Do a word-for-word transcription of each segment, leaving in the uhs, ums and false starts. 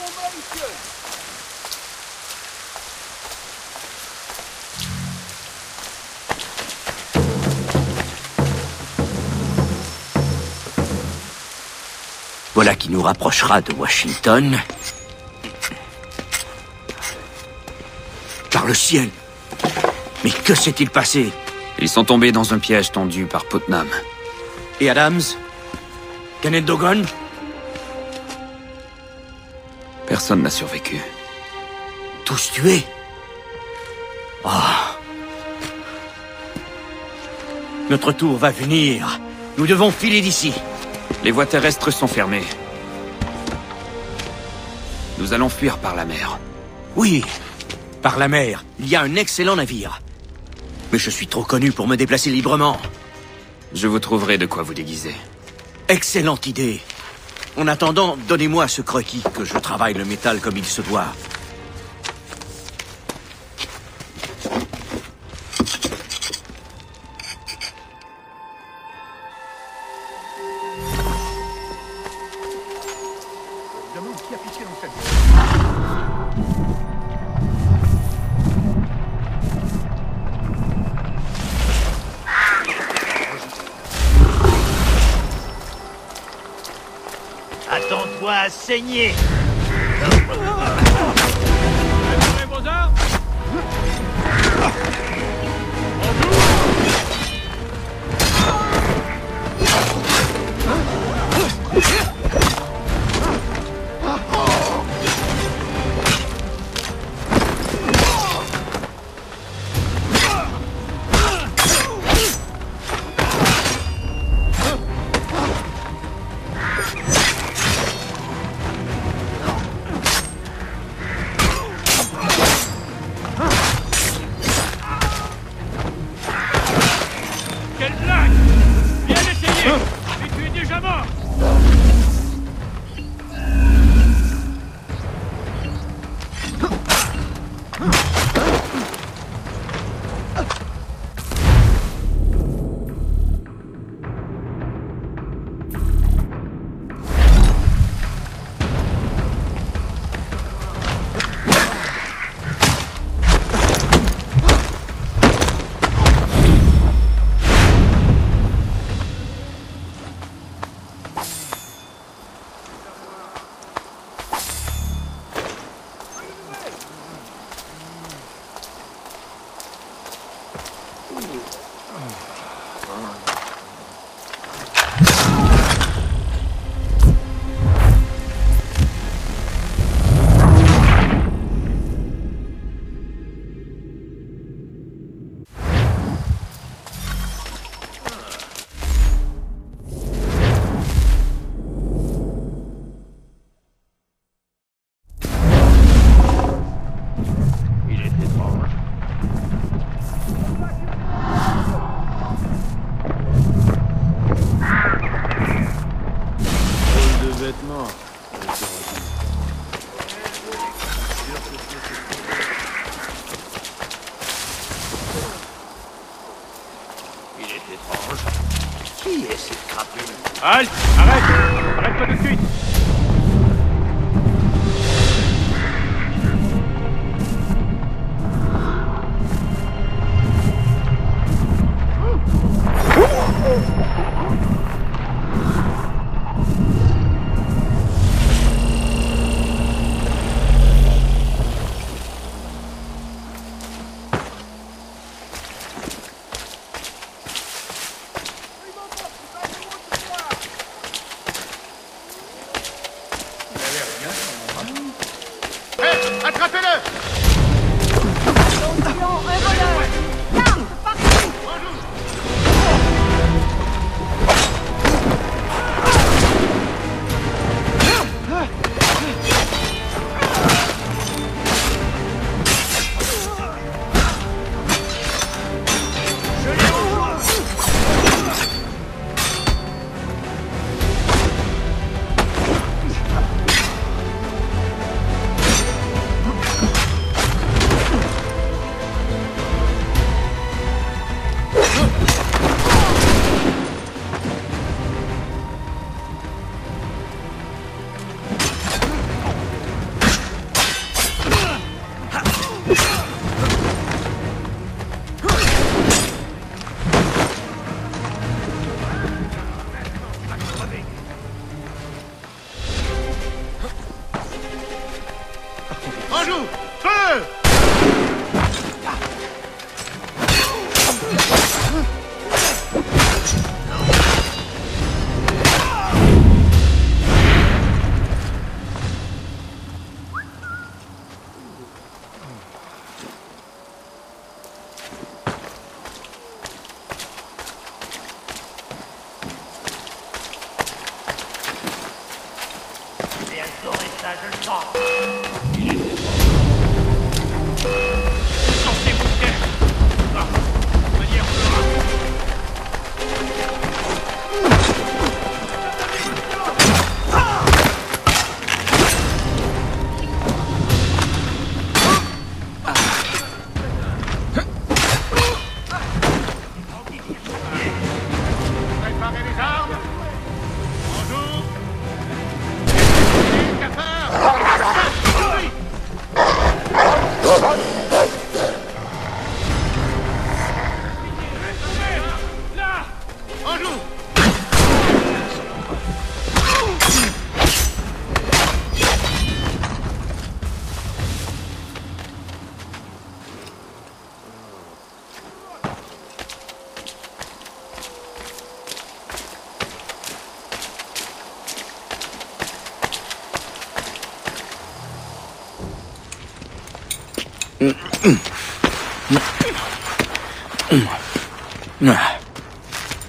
formation. Voilà qui nous rapprochera de Washington. Par le ciel! Mais que s'est-il passé? Ils sont tombés dans un piège tendu par Putnam. Et Adams? Canet Dogon? Personne n'a survécu. Tous tués? Ah! Notre tour va venir. Nous devons filer d'ici. Les voies terrestres sont fermées. Nous allons fuir par la mer. Oui, par la mer. Il y a un excellent navire. Mais je suis trop connu pour me déplacer librement. Je vous trouverai de quoi vous déguiser. Excellente idée. En attendant, donnez-moi ce croquis que je travaille le métal comme il se doit. Attends-toi à saigner. Qui est cette crapule? Halte! Arrête! Arrête-toi de suite! En joue! Feu!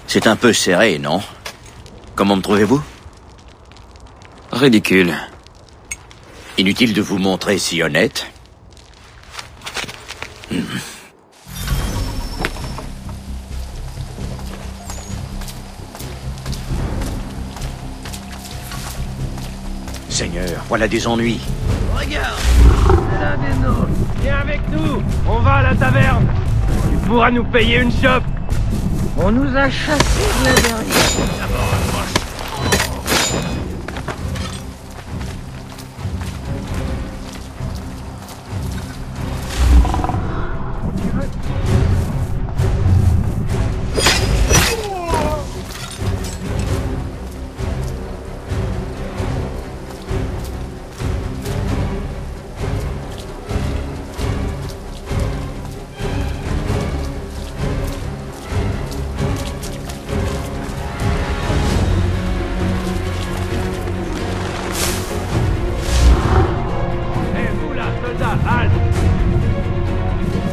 C'est un peu serré, non? Comment me trouvez-vous? Ridicule. Inutile de vous montrer si honnête. Seigneur, voilà des ennuis. Regarde, c'est l'un des nôtres. Viens avec nous, on va à la taverne. Tu pourras nous payer une chope. On nous a chassés de la dernière.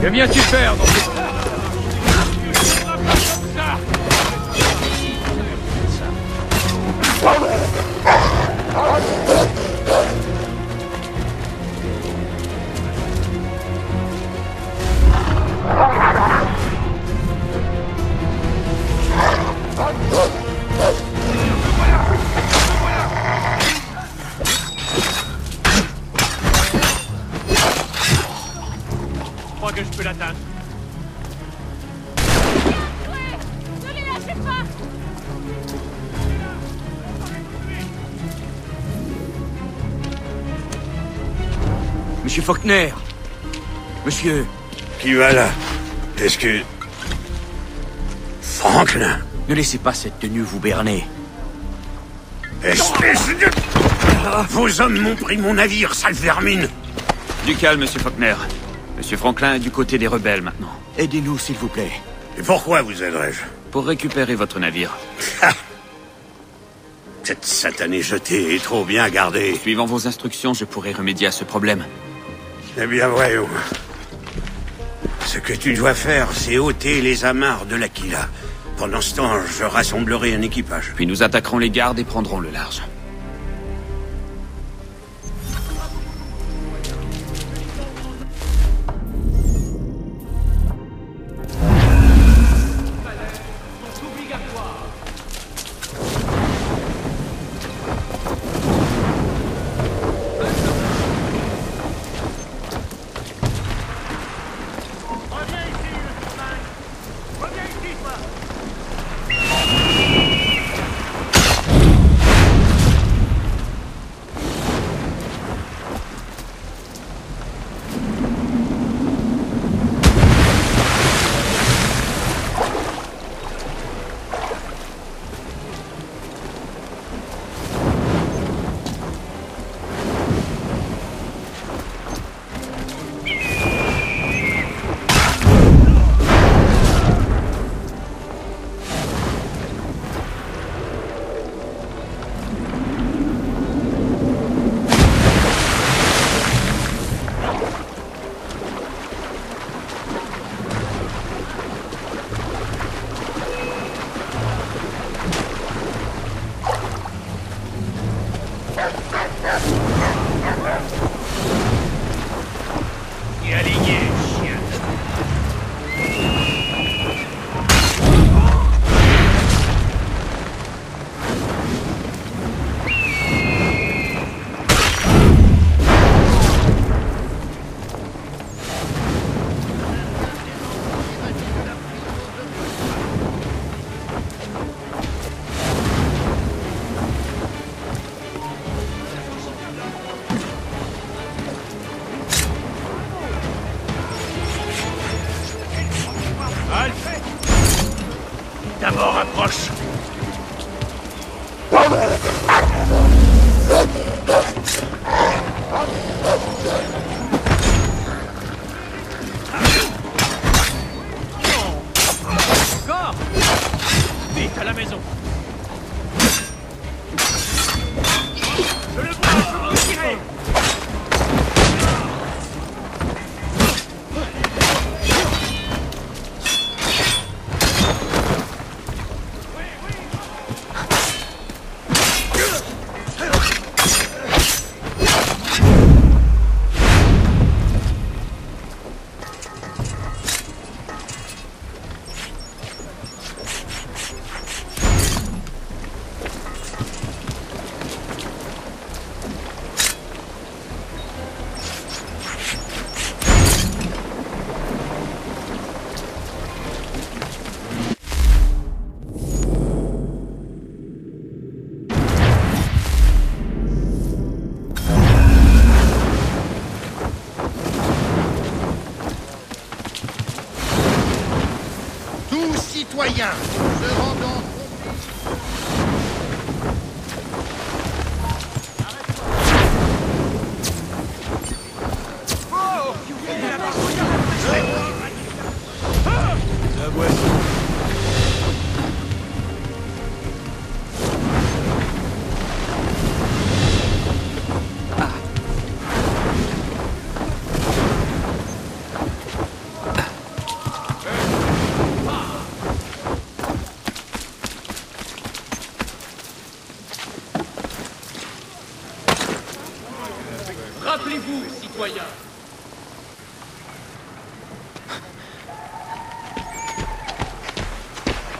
Que viens-tu faire dans ce... Monsieur Faulkner! Monsieur... Qui va là? Est-ce que... Franklin? Ne laissez pas cette tenue vous berner. Espèce de... Ah. Vos hommes m'ont pris mon navire, sale vermine! Du calme, monsieur Faulkner. Monsieur Franklin est du côté des rebelles, maintenant. Aidez-nous, s'il vous plaît. Et pourquoi vous aiderais-je? Pour récupérer votre navire. Cette satanée jetée est trop bien gardée. Suivant vos instructions, je pourrai remédier à ce problème. Eh bien, voyons. Ce que tu dois faire, c'est ôter les amarres de l'Aquila. Pendant ce temps, je rassemblerai un équipage. Puis nous attaquerons les gardes et prendrons le large. Citoyens, se rendant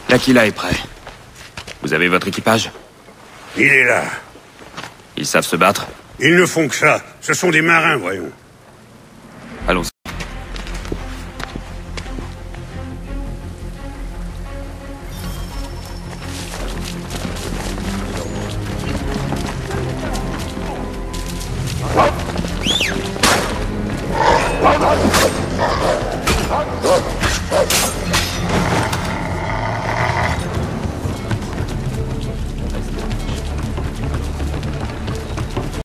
L'Aquila est prêt. Vous avez votre équipage? Il est là. Ils savent se battre? Ils ne font que ça. Ce sont des marins, voyons. Allons-y.